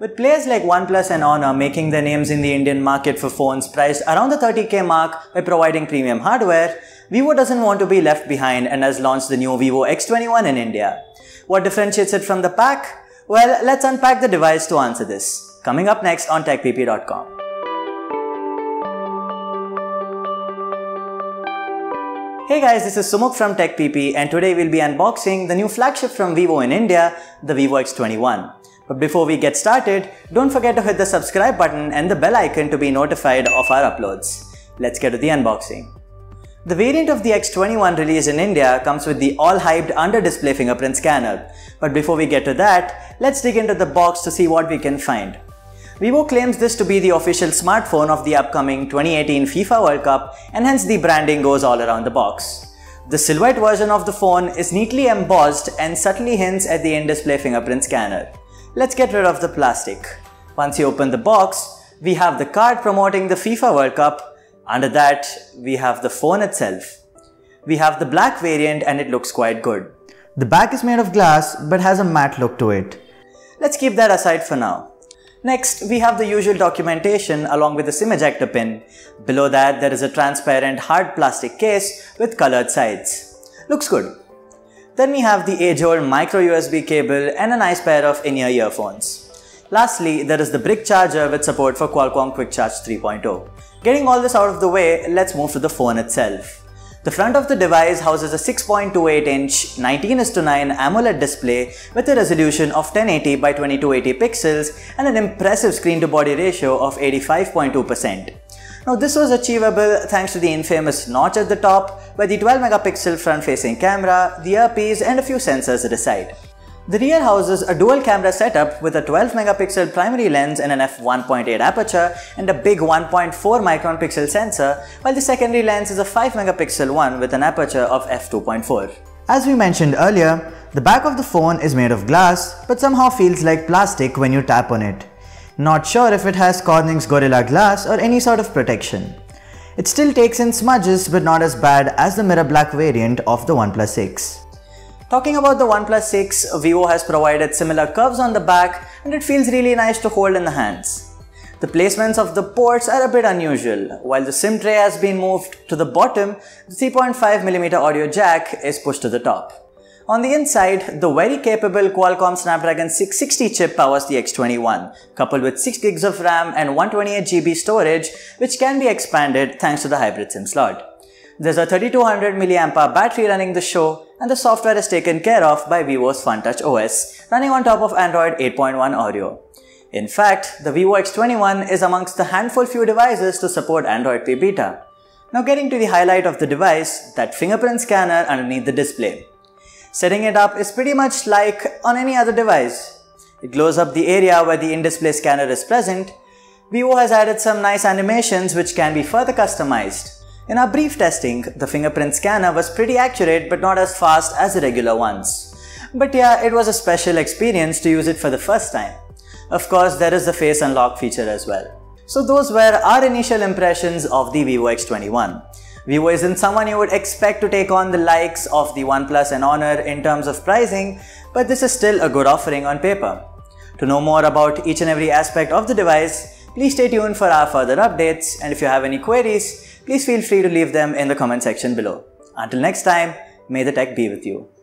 With players like OnePlus and Honor making their names in the Indian market for phones priced around the 30K mark by providing premium hardware, Vivo doesn't want to be left behind and has launched the new Vivo X21 in India. What differentiates it from the pack? Well, let's unpack the device to answer this. Coming up next on TechPP.com. Hey guys, this is Sumuk from TechPP and today we'll be unboxing the new flagship from Vivo in India, the Vivo X21. But before we get started, don't forget to hit the subscribe button and the bell icon to be notified of our uploads. Let's get to the unboxing. The variant of the X21 released in India comes with the all-hyped under-display fingerprint scanner. But before we get to that, let's dig into the box to see what we can find. Vivo claims this to be the official smartphone of the upcoming 2018 FIFA World Cup, and hence the branding goes all around the box. The silhouette version of the phone is neatly embossed and subtly hints at the in-display fingerprint scanner. Let's get rid of the plastic. Once you open the box, we have the card promoting the FIFA World Cup. Under that, we have the phone itself. We have the black variant and it looks quite good. The back is made of glass but has a matte look to it. Let's keep that aside for now. Next, we have the usual documentation along with the SIM ejector pin. Below that, there is a transparent hard plastic case with colored sides. Looks good. Then we have the age-old micro USB cable and a nice pair of in-ear earphones. Lastly, there is the brick charger with support for Qualcomm Quick Charge 3.0. Getting all this out of the way, let's move to the phone itself. The front of the device houses a 6.28-inch 19:9 AMOLED display with a resolution of 1080x2280 pixels and an impressive screen-to-body ratio of 85.2%. Now this was achievable thanks to the infamous notch at the top where the 12-megapixel front-facing camera, the earpiece and a few sensors reside. The rear houses a dual camera setup with a 12-megapixel primary lens and an f1.8 aperture and a big 1.4-micron pixel sensor, while the secondary lens is a 5-megapixel one with an aperture of f2.4. As we mentioned earlier, the back of the phone is made of glass but somehow feels like plastic when you tap on it. Not sure if it has Corning's Gorilla Glass or any sort of protection. It still takes in smudges but not as bad as the mirror black variant of the OnePlus 6. Talking about the OnePlus 6, Vivo has provided similar curves on the back and it feels really nice to hold in the hands. The placements of the ports are a bit unusual. While the SIM tray has been moved to the bottom, the 3.5mm audio jack is pushed to the top. On the inside, the very capable Qualcomm Snapdragon 660 chip powers the X21, coupled with 6GB of RAM and 128GB storage, which can be expanded thanks to the hybrid SIM slot. There's a 3200mAh battery running the show, and the software is taken care of by Vivo's Funtouch OS, running on top of Android 8.1 Oreo. In fact, the Vivo X21 is amongst the handful few devices to support Android P beta. Now getting to the highlight of the device, that fingerprint scanner underneath the display. Setting it up is pretty much like on any other device. It glows up the area where the in-display scanner is present. Vivo has added some nice animations which can be further customized. In our brief testing, the fingerprint scanner was pretty accurate but not as fast as the regular ones. But yeah, it was a special experience to use it for the first time. Of course, there is the face unlock feature as well. So those were our initial impressions of the Vivo X21. Vivo isn't someone you would expect to take on the likes of the OnePlus and Honor in terms of pricing, but this is still a good offering on paper. To know more about each and every aspect of the device, please stay tuned for our further updates, and if you have any queries, please feel free to leave them in the comment section below. Until next time, may the tech be with you.